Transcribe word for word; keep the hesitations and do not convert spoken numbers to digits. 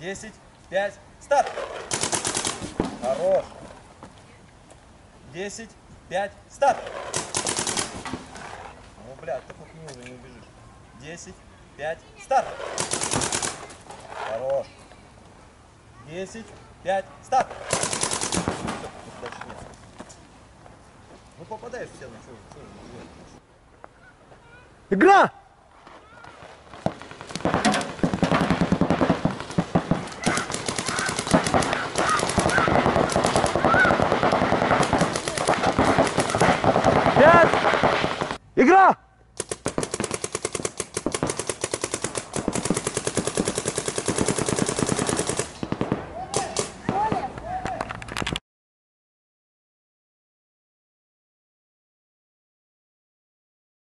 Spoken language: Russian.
десять, пять, старт! Хорош! десять, пять, старт! Ну, бля, ты хоть не уже не убежишь. десять, пять, старт! Хорош! десять, пять, старт! Ну, попадаешь все, ну что же, что же. Игра!